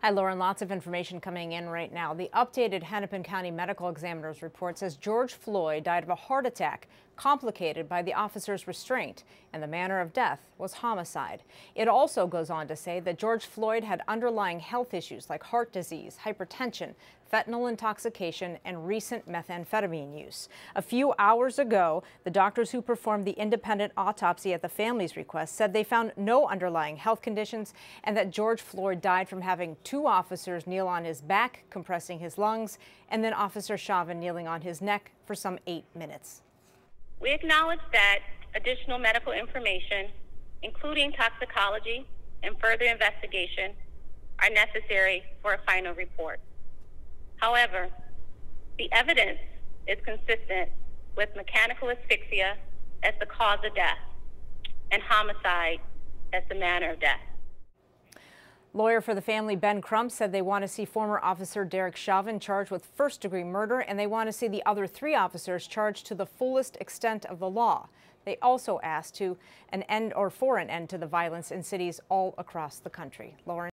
Hi, Lauren. Lots of information coming in right now. The updated Hennepin County Medical Examiner's report says George Floyd died of a heart attack complicated by the officer's restraint, and the manner of death was homicide. It also goes on to say that George Floyd had underlying health issues like heart disease, hypertension, fentanyl intoxication, and recent methamphetamine use. A few hours ago, the doctors who performed the independent autopsy at the family's request said they found no underlying health conditions and that George Floyd died from having two officers kneel on his back, compressing his lungs, and then Officer Chauvin kneeling on his neck for some 8 minutes. We acknowledge that additional medical information, including toxicology and further investigation, are necessary for a final report. However, the evidence is consistent with mechanical asphyxia as the cause of death and homicide as the manner of death. Lawyer for the family, Ben Crump, said they want to see former officer Derek Chauvin charged with first-degree murder, and they want to see the other three officers charged to the fullest extent of the law. They also asked for an end to the violence in cities all across the country. Lauren.